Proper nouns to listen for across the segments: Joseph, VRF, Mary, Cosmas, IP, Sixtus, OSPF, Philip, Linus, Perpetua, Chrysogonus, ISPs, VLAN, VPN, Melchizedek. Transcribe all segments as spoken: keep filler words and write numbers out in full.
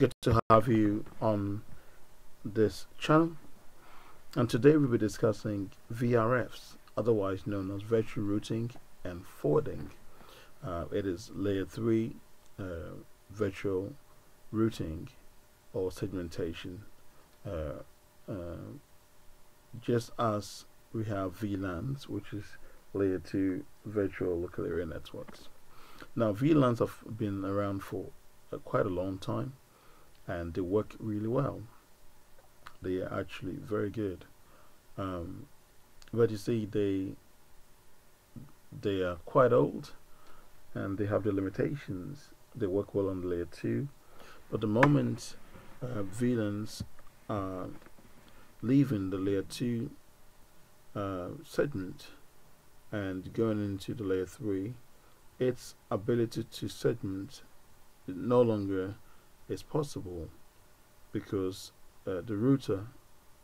Good to have you on this channel, and today we'll be discussing V R Fs, otherwise known as virtual routing and forwarding. Uh, it is layer three uh, virtual routing or segmentation. Uh, uh, just as we have V LANs, which is layer two virtual local area networks. Now, V LANs have been around for uh, quite a long time, and they work really well. They are actually very good, um, but you see they they are quite old and they have the limitations. They work well on layer two, but the moment uh, V LANs are leaving the layer two uh, segment and going into the layer three, its ability to segment no longer is possible, because uh, the router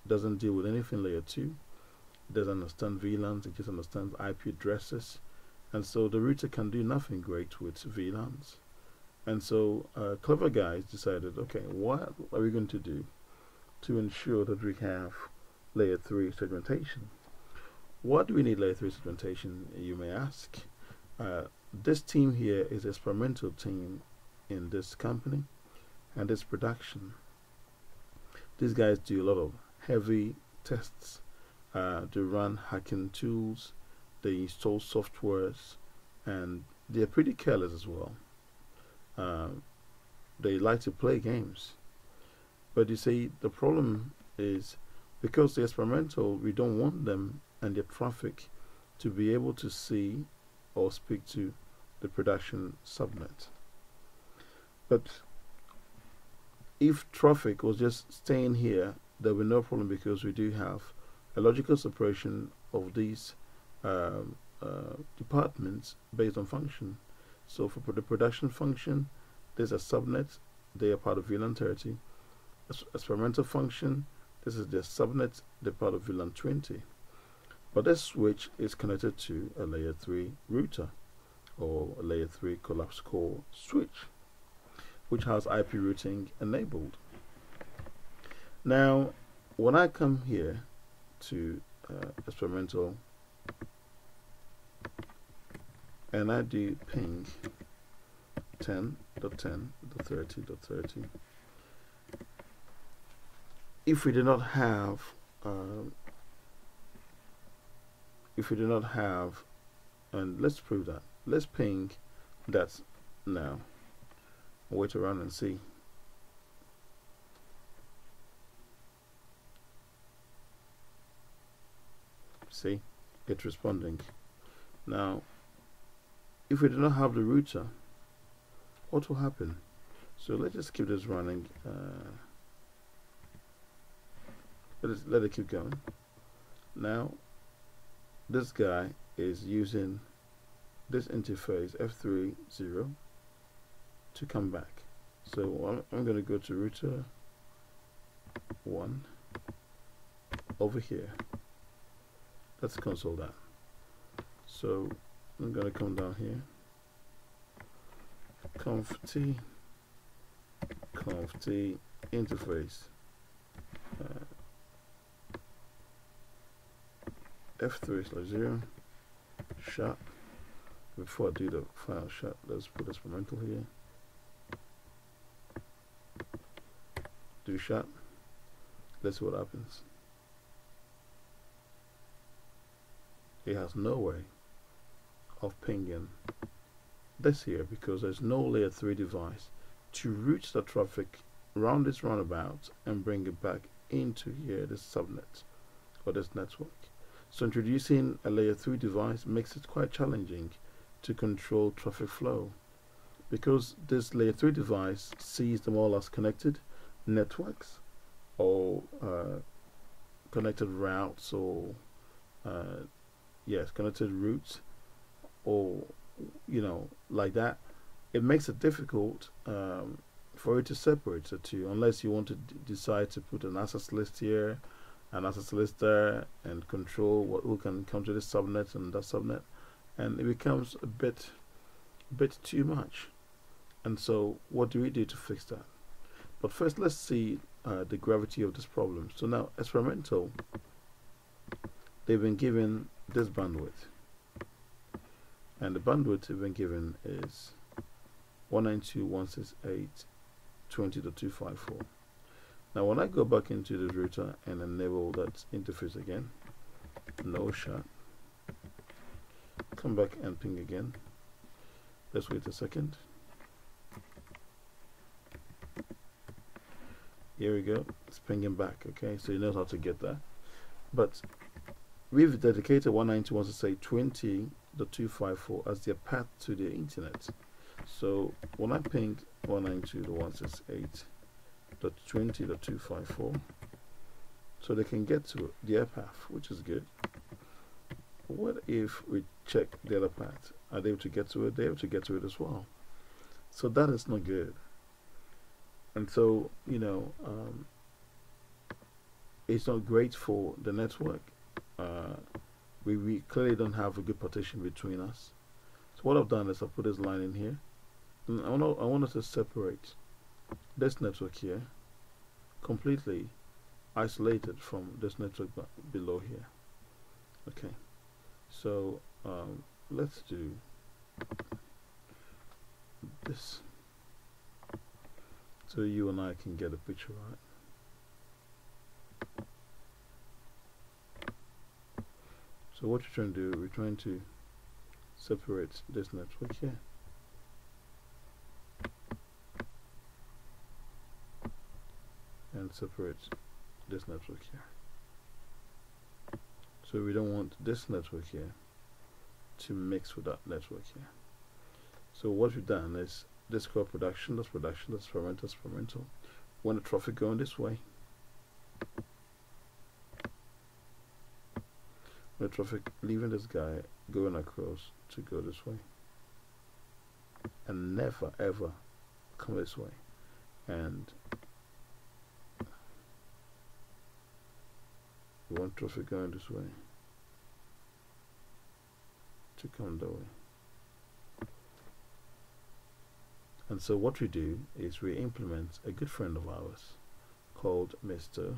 doesn't deal with anything layer two. It doesn't understand V LANs, it just understands I P addresses, and so the router can do nothing great with V LANs. And so uh, clever guys decided, okay, what are we going to do to ensure that we have layer three segmentation? What do we need layer three segmentation, you may ask? Uh, this team here is an experimental team in this company and this production. These guys do a lot of heavy tests. Uh, they run hacking tools, they install softwares, and they're pretty careless as well. Uh, they like to play games. But you see, the problem is, because they're experimental, we don't want them and their traffic to be able to see or speak to the production subnet. But if traffic was just staying here, there would be no problem, because we do have a logical separation of these um, uh, departments based on function. So for the production function, there's a subnet, they are part of V LAN thirty. Experimental function, this is their subnet, they're part of V LAN twenty. But this switch is connected to a layer three router, or a layer three collapse core switch, which has I P routing enabled. Now, when I come here to uh, experimental and I do ping ten dot ten dot thirty dot thirty, if we do not have um, if we do not have, and let's prove that, let's ping that now. Wait around and see. See, it's responding. Now, if we do not have the router, what will happen? So let's just keep this running. Uh, let's let it keep going. Now, this guy is using this interface F three zero. To come back. So I'm, I'm going to go to router one over here. Let's console that. So I'm going to come down here. Conf T, Conf T interface uh, F three slash zero sharp. Before I do the file sharp, let's put experimental here. Do sharp. Let's see what happens. It has no way of pinging this here, because there's no layer three device to route the traffic round this roundabout and bring it back into here, this subnet or this network. So introducing a layer three device makes it quite challenging to control traffic flow, because this layer three device sees them all as connected networks or uh, connected routes, or uh, yes, connected routes, or you know, like that. It makes it difficult um, for it to separate the two, unless you want to d decide to put an access list here, an access list there, and control what who can come to this subnet and that subnet, and it becomes a bit bit too much. And so what do we do to fix that? But first, let's see uh, the gravity of this problem. So now, experimental, they've been given this bandwidth, and the bandwidth they've been given is one ninety-two dot one sixty-eight dot twenty dot two fifty-four. Now, when I go back into the router and enable that interface again, no shot. Come back and ping again. Let's wait a second. Here we go. It's pinging back. Okay, so you know how to get there. But we've dedicated one ninety-two dot one sixty-eight dot twenty dot two fifty-four as their path to the internet. So when I ping one ninety-two dot one sixty-eight dot twenty dot two fifty-four, so they can get to the air path, which is good. What if we check the other path? Are they able to get to it? They're able to get to it as well. So that is not good. And so, you know, um, it's not great for the network. Uh, we, we clearly don't have a good partition between us. So what I've done is I've put this line in here. And I want I want us to separate this network here completely isolated from this network below here. Okay. So um, let's do this so you and I can get a picture, right? So what we're trying to do, we're trying to separate this network here. And separate this network here. So we don't want this network here to mix with that network here. So what we've done is this called production, that's production, that's experimental, that's experimental. When the traffic going this way, when the traffic leaving this guy, going across to go this way, and never ever come this way. And we want traffic going this way to come that way. And so what we do is we implement a good friend of ours called Mister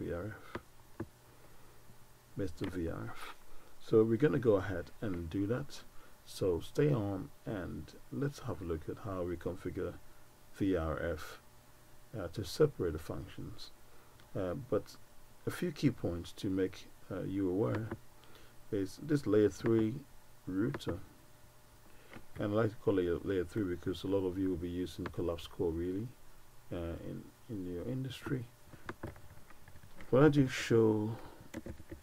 V R F. Mister V R F. So we're going to go ahead and do that. So stay on and let's have a look at how we configure V R F uh, to separate the functions. Uh, but a few key points to make uh, you aware is this layer three router, and I like to call it layer three because a lot of you will be using collapse core really uh, in, in your industry. When I do show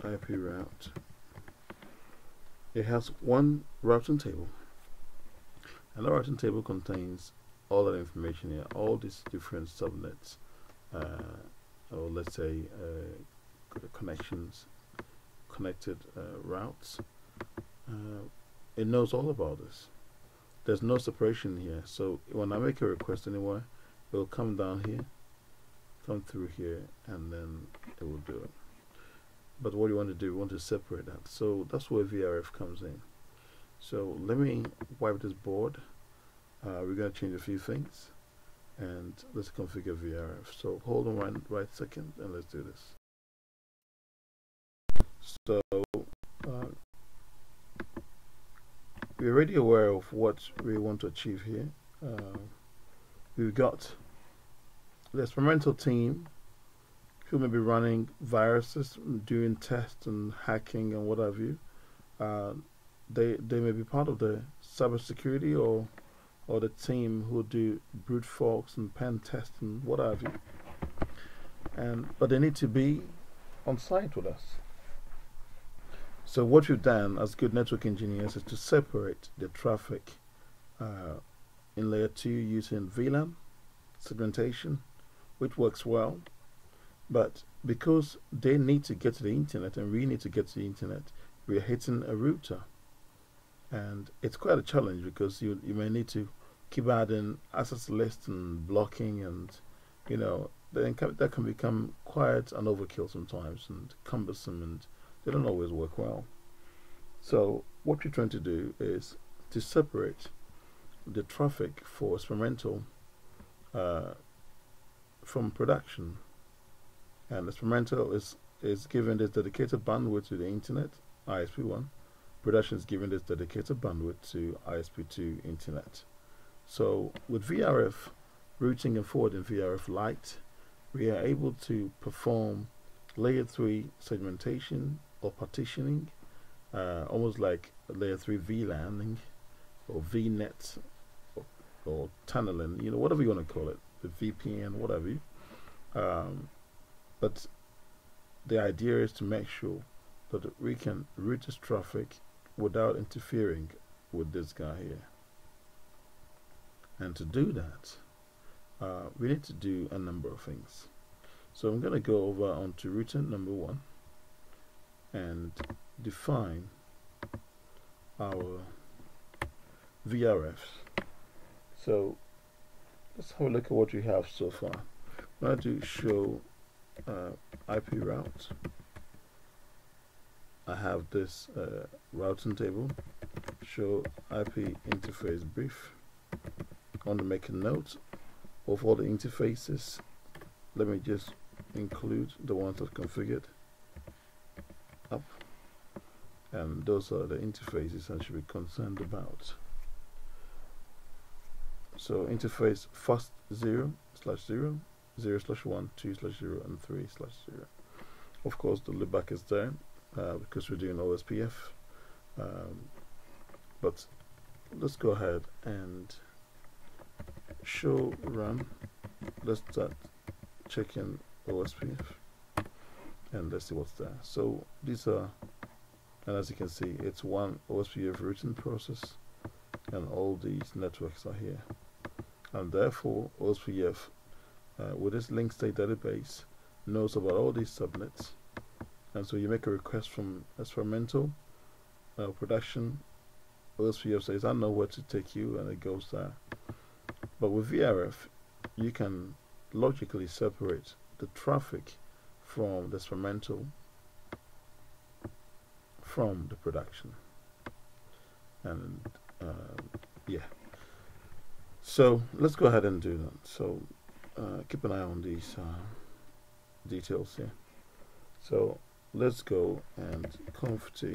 I P route, it has one routing table, and the routing table contains all that information here, all these different subnets, uh, or let's say uh, connections, connected uh, routes. Uh, it knows all about this. There's no separation here, so when I make a request anywhere, it will come down here, come through here, and then it will do it. But what you want to do, you want to separate that. So that's where V R F comes in. So let me wipe this board. Uh, we're going to change a few things. And let's configure V R F. So hold on right, right second and let's do this. So uh, we're already aware of what we want to achieve here. Uh, we've got the experimental team who may be running viruses, doing tests and hacking and what have you. Uh, they they may be part of the cybersecurity or or the team who do brute force and pen tests and what have you. And but they need to be on site with us. So what we've done as good network engineers is to separate the traffic uh, in layer two using V LAN segmentation, which works well. But because they need to get to the internet and we need to get to the internet, we're hitting a router. And it's quite a challenge because you, you may need to keep adding access lists and blocking, and, you know, then that can become quite an overkill sometimes and cumbersome, and they don't always work well. So what we're trying to do is to separate the traffic for experimental uh, from production. And experimental is, is giving this dedicated bandwidth to the internet, I S P one. Production is giving this dedicated bandwidth to I S P two internet. So with V R F routing and forwarding V R F Lite, we are able to perform layer three segmentation or partitioning, uh, almost like layer three VLANing or VNet or, or tunneling, you know, whatever you want to call it, the V P N, whatever you. Um, but the idea is to make sure that we can route this traffic without interfering with this guy here. And to do that, uh, we need to do a number of things. So I'm going to go over onto router number one and define our V R Fs. So let's have a look at what we have so far. I'm going to do show uh, I P route. I have this uh, routing table, show I P interface brief. I want to make a note of all the interfaces. Let me just include the ones I've configured up, and those are the interfaces I should be concerned about. So interface first zero slash zero, zero slash one, two slash zero, and three slash zero. Of course the loopback is there uh, because we're doing O S P F, um, but let's go ahead and show run. Let's start checking O S P F and let's see what's there. So these are, and as you can see, it's one O S P F routing process, and all these networks are here, and therefore O S P F uh, with this link state database knows about all these subnets. And so you make a request from experimental uh, production, O S P F says I know where to take you, and it goes there. But with V R F you can logically separate the traffic from the experimental from the production, and uh, yeah, so let's go ahead and do that. So uh, keep an eye on these uh, details here. So let's go and conf T.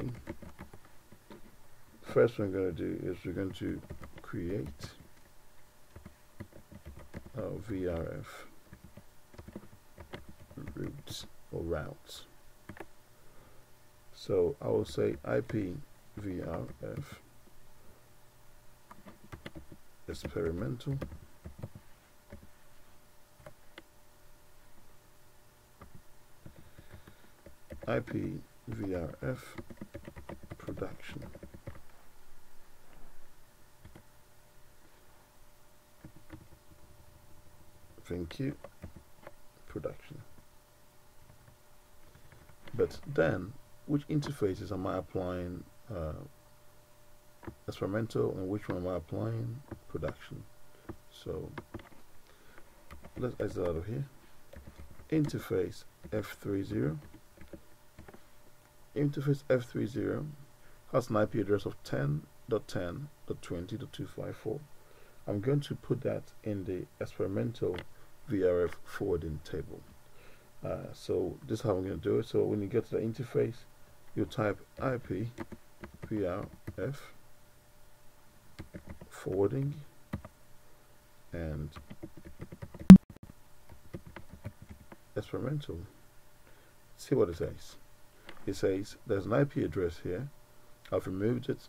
First thing we're going to do is we're going to create our V R F routes or routes. So I will say I P V R F experimental I P V R F production. Thank you, production. But then, which interfaces am I applying uh, experimental, and which one am I applying production? So let's exit out of here. Interface F thirty. Interface F thirty has an I P address of ten dot ten dot twenty dot two fifty-four. I'm going to put that in the experimental V R F forwarding table. Uh, so this is how I'm going to do it. So when you get to the interface, you type I P V R F forwarding and experimental. See what it says. It says there's an I P address here. I've removed it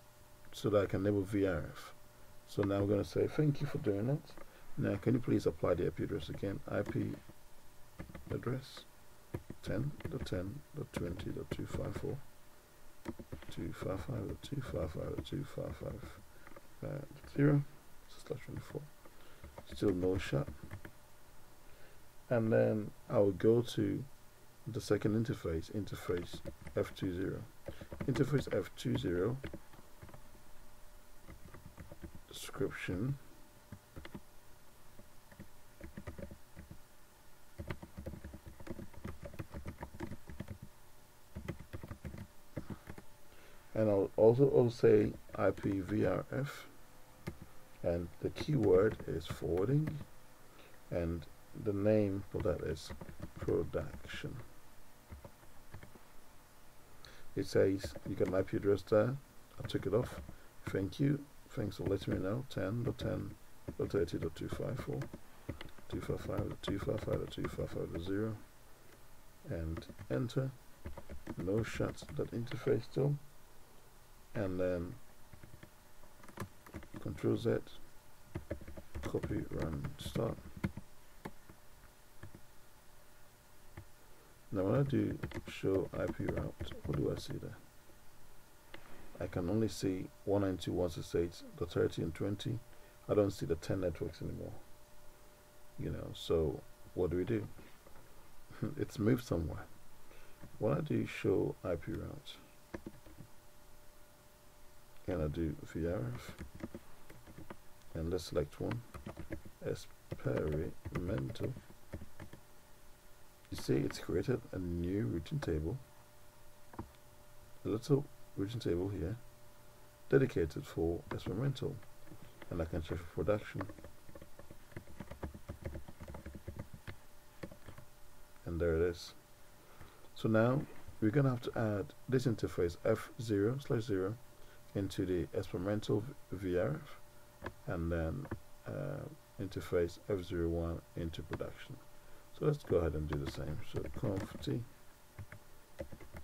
so that I can enable V R F. So now I'm going to say thank you for doing that. Now can you please apply the I P address again? I P address ten dot ten dot twenty dot two fifty-four, two fifty-five dot two fifty-five dot two fifty-five dot zero slash twenty-four. Still no shot. And then I will go to the second interface, interface F twenty. Interface F twenty description and I'll also say I P V R F, and the keyword is forwarding, and the name for that is production. It says you got an I P address there. I took it off. Thank you. Thanks for letting me know. ten dot ten dot thirty dot two fifty-four, two fifty-five dot two fifty-five dot two fifty-five dot zero, and enter. No shuts that interface still, and then Control Z, copy, run, start. Now when I do show I P route, what do I see there? I can only see one ninety-two dot one sixty-eight, the thirty and twenty. I don't see the ten networks anymore. You know, so what do we do? It's moved somewhere. When I do show I P route, and I do V R F, and let's select one, experimental. You see it's created a new routing table, a little routing table here dedicated for experimental, and I can check for production, and there it is. So now we're gonna have to add this interface F zero slash zero into the experimental V R F, and then uh, interface F zero one into production. So let's go ahead and do the same. So conf t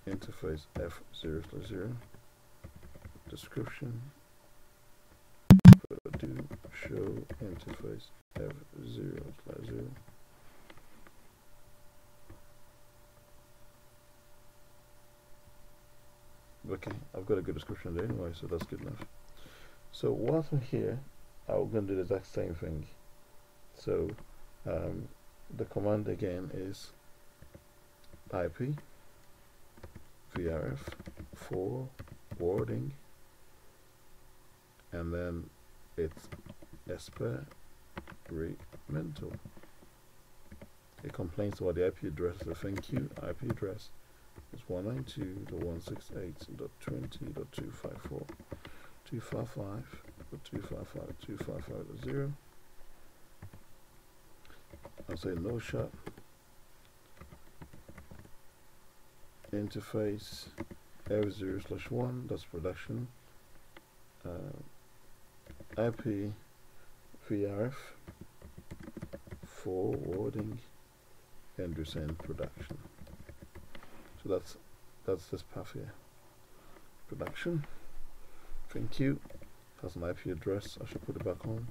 interface F zero slash zero description, do show interface F zero slash zero, okay, I've got a good description there anyway, so that's good enough. So whilst we're here, I'm going to do the exact same thing. So um, the command again is I P V R F forwarding, and then it's experimental. It complains about the I P address. So thank you, I P address is one ninety-two dot one sixty-eight dot twenty dot two fifty-four, two fifty-five dot two fifty-five dot two fifty-five dot zero. I'll say no shut, interface F zero slash one, that's production, uh, I P V R F forwarding, and we send production. So that's that's this path here, production, thank you, that's an I P address. I should put it back on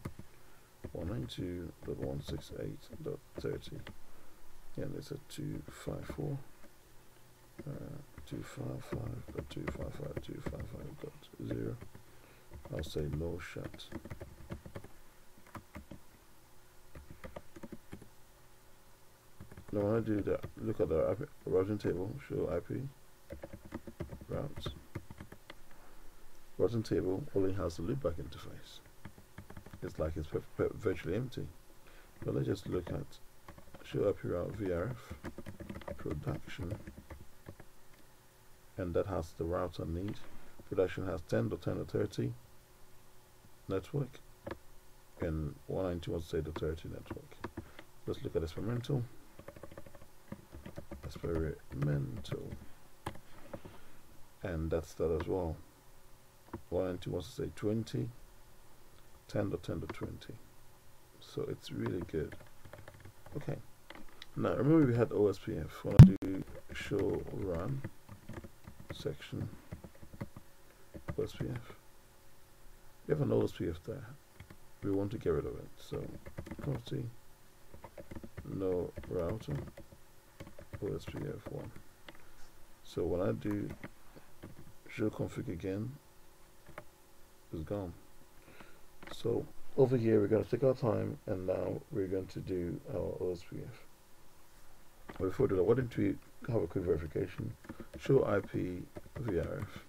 one ninety-two dot one sixty-eight dot thirty, and it's a two fifty-four, uh, two fifty-five dot two fifty-five dot two fifty-five dot zero. I'll say no shut, now when I do that, look at the I P routing table, show I P routes, routing table only has a loopback interface. It's like it's virtually empty. But let's just look at show I P route V R F production, and that has the route I need. Production has ten dot ten dot thirty network and one ninety-two dot one sixty-eight dot thirty network. Let's look at experimental. Experimental, and that's that as well. one ninety-two dot one sixty-eight dot twenty. ten dot ten dot twenty. So it's really good. Okay, now remember we had O S P F. When I do show run section O S P F, we have an O S P F there, we want to get rid of it. So property no router O S P F one. So when I do show config again, it's gone. So over here we're going to take our time, and now we're going to do our O S P F. Before we do that, why don't we have a quick verification? Show I P V R F,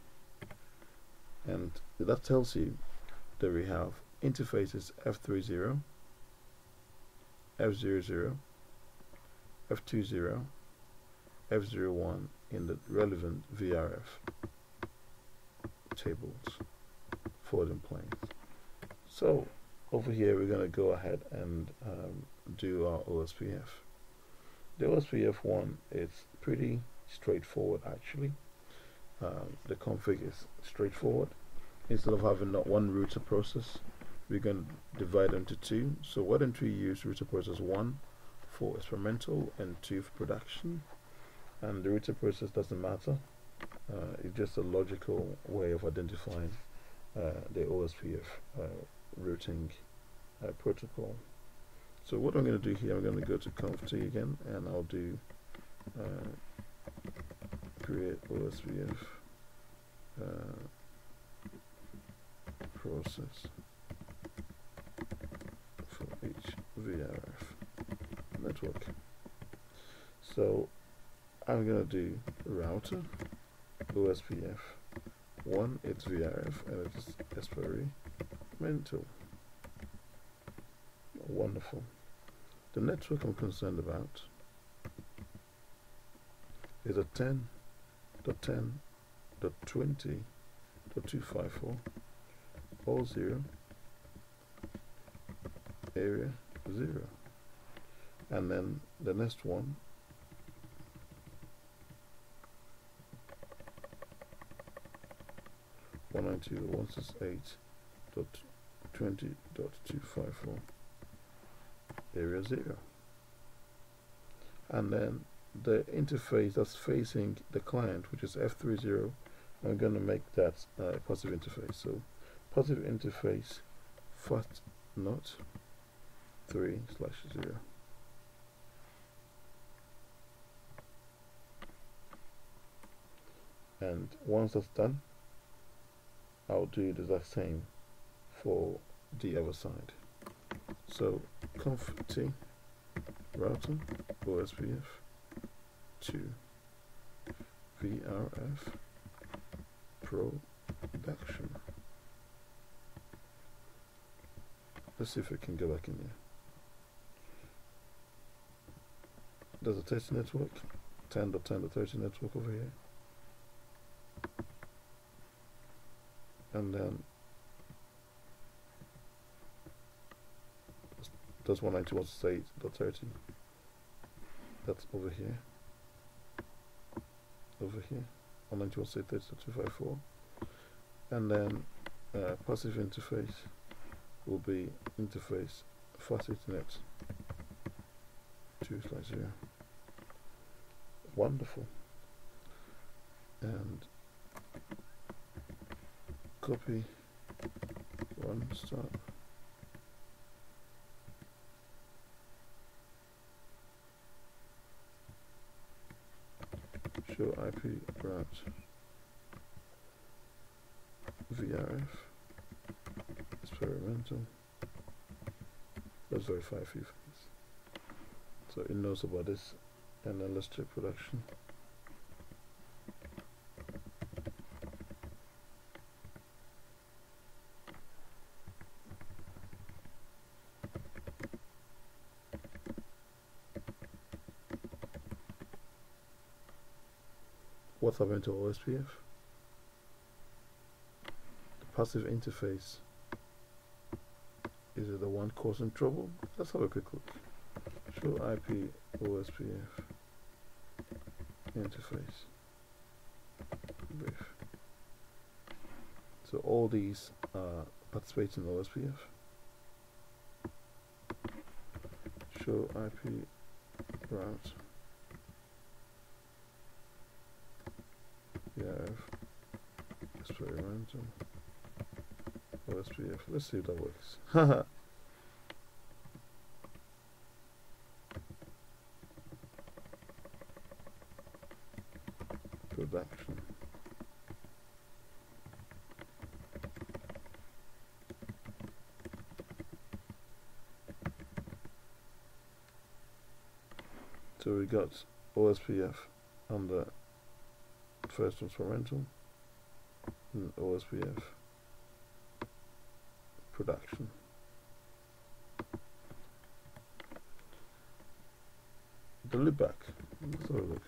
and that tells you that we have interfaces F thirty, F zero zero, F twenty, F zero one in the relevant V R F. tables for them planes. So over here we're going to go ahead and um, do our O S P F. The O S P F one, it's pretty straightforward actually. Um, the config is straightforward. Instead of having not one router process, we're going to divide them to two. So why don't we use router process one for experimental and two for production. And the router process doesn't matter. Uh, it's just a logical way of identifying uh, the O S P F uh, routing uh, protocol. So what I'm going to do here, I'm going to go to conf T again, and I'll do uh, create O S P F uh, process for each V R F network. So I'm going to do router O S P F one, it's V R F and it's experimental. Wonderful. The network I'm concerned about is a ten dot ten dot twenty dot two fifty-four dot zero area zero, and then the next one one ninety-one sixty-eight dot twenty dot two fifty-four area zero, and then the interface that's facing the client, which is F thirty. I'm going to make that uh, passive interface. So passive interface fast not three slash zero. And once that's done, I'll do the exact same for the other side. So conf t router O S P F two V R F production. Let's see if we can go back in here. There's a test network, ten dot ten dot thirty network over here, and then there's one ninety-one sixty-eight dot thirty. That's over here. Over here, one ninety-one sixty-eight dot two fifty-four, and then uh, passive interface will be interface fast Ethernet two slash zero. Wonderful. And copy one stop. Show I P route V R F experimental. Let's verify a few things. So it knows about this, and then let's check production. What's happened to O S P F? The passive interface. Is it the one causing trouble? Let's have a quick look. Show I P O S P F interface. Brief. So all these are participating in O S P F. Show I P route. Experimental O S P F. Let's see if that works. Haha. Production. So we got O S P F under first experimental and O S P F production. The loopback. Let's have a look.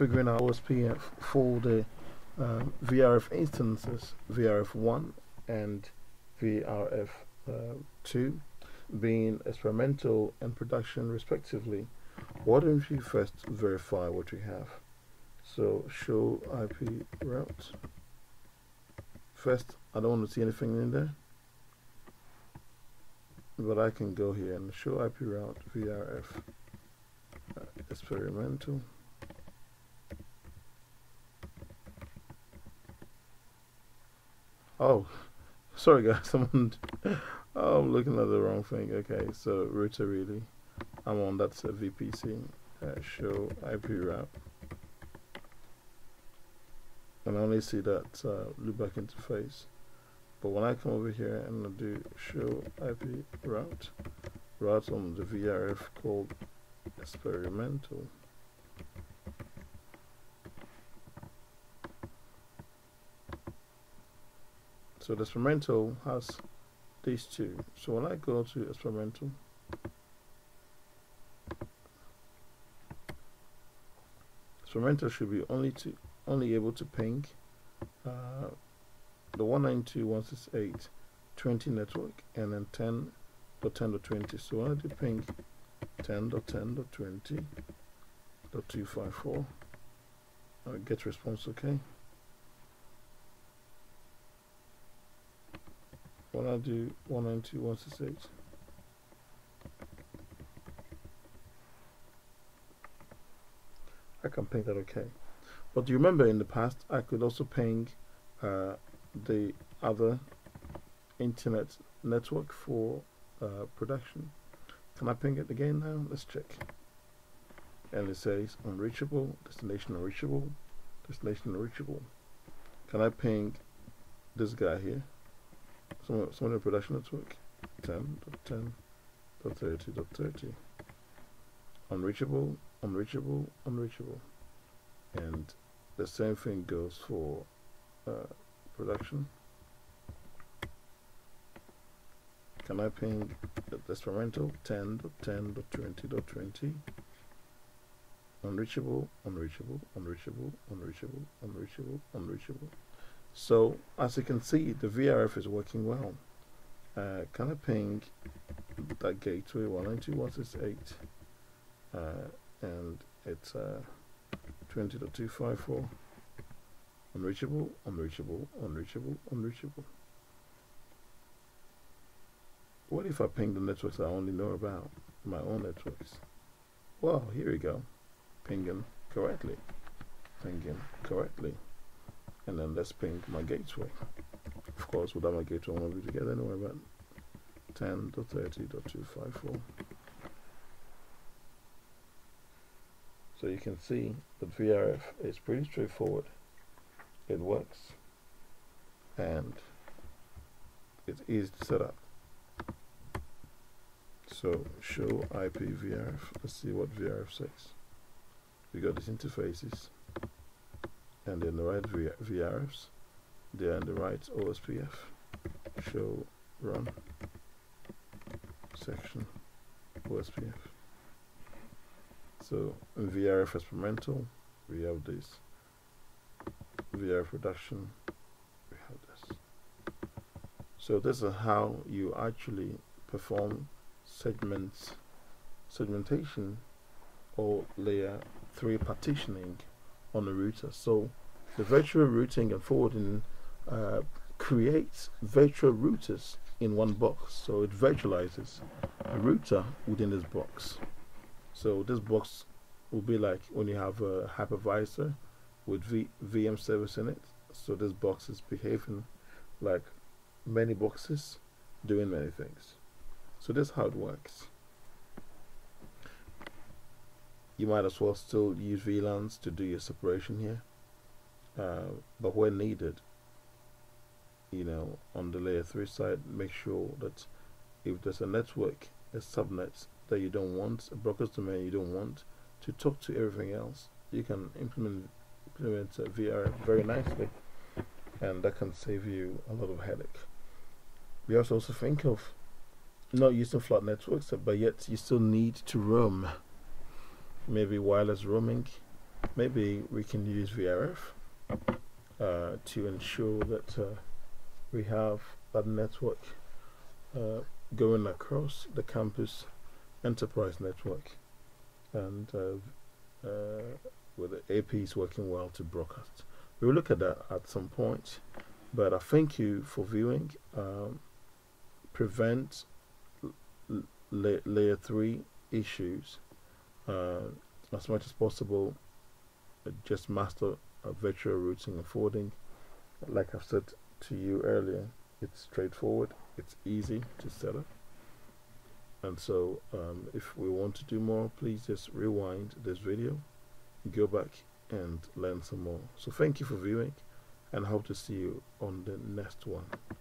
figuring out O S P F for the uh, V R F instances, V R F one and V R F two uh, being experimental and production respectively. Why don't you first verify what you have? So show I P route. First, I don't want to see anything in there, but I can go here and show I P route V R F uh, experimental. Oh, sorry guys, I'm oh, looking at the wrong thing. Okay, so router really, I'm on that uh, V P C. Uh, show I P route, and I only see that uh, loopback interface. But when I come over here and I do show I P route, route on the V R F called experimental, so the experimental has these two. So when I go to experimental, experimental should be only to only able to ping uh, the one ninety-two dot one sixty-eight dot twenty network and then ten dot ten dot twenty. So when I do ping ten dot ten dot twenty dot two fifty-four, I'll get response okay. When I do one ninety-two dot one sixty-eight dot twenty, I can ping that okay. But you remember in the past I could also ping Uh, the other internet network for uh, production. Can I ping it again now? Let's check. And it says unreachable, destination unreachable, destination unreachable. Can I ping this guy here? Someone, someone in production network. ten dot ten dot thirty dot thirty. Unreachable, unreachable, unreachable. And the same thing goes for Uh, production. Can I ping the experimental ten dot ten dot twenty dot twenty? Unreachable, unreachable, unreachable, unreachable, unreachable, unreachable. So as you can see, the V R F is working well. Uh, can I ping that gateway one ninety-two dot one sixty-eight uh, and it's uh, twenty dot two fifty-four? Unreachable, unreachable, unreachable, unreachable. What if I ping the networks I only know about, my own networks? Well, here we go. Ping them correctly. Ping them correctly. And then let's ping my gateway. Of course, without my gateway, I won't be together anywhere, but ten dot thirty dot two fifty-four. So you can see that V R F is pretty straightforward. It works and it's easy to set up. So show I P V R F. Let's see what V R F says. We got these interfaces and they're in the right V R Fs. They're in the right O S P F. Show run section O S P F. So in V R F experimental, we have this. V R F production, we have this. So this is how you actually perform segments, segmentation or layer three partitioning on the router. So the virtual routing and forwarding uh, creates virtual routers in one box. So it virtualizes a router within this box. So this box will be like when you have a hypervisor with v VM service in it. So this box is behaving like many boxes doing many things. So this is how it works. You might as well still use V LANs to do your separation here, uh, but where needed, you know, on the layer three side, make sure that if there's a network, a subnet that you don't want, a broker's domain you don't want to talk to everything else, you can implement implement V R F very nicely, and that can save you a lot of headache. We also also think of not using flat networks, but yet you still need to roam, maybe wireless roaming maybe we can use V R F uh, to ensure that uh, we have that network uh, going across the campus enterprise network, and uh, uh, with the A P is working well to broadcast. We'll look at that at some point, but I thank you for viewing. Um, prevent la layer three issues uh, as much as possible. Just master uh, virtual routing and forwarding. Like I've said to you earlier, it's straightforward, it's easy to set up. And so um, if we want to do more, please just rewind this video, go back and learn some more. So thank you for viewing, and hope to see you on the next one.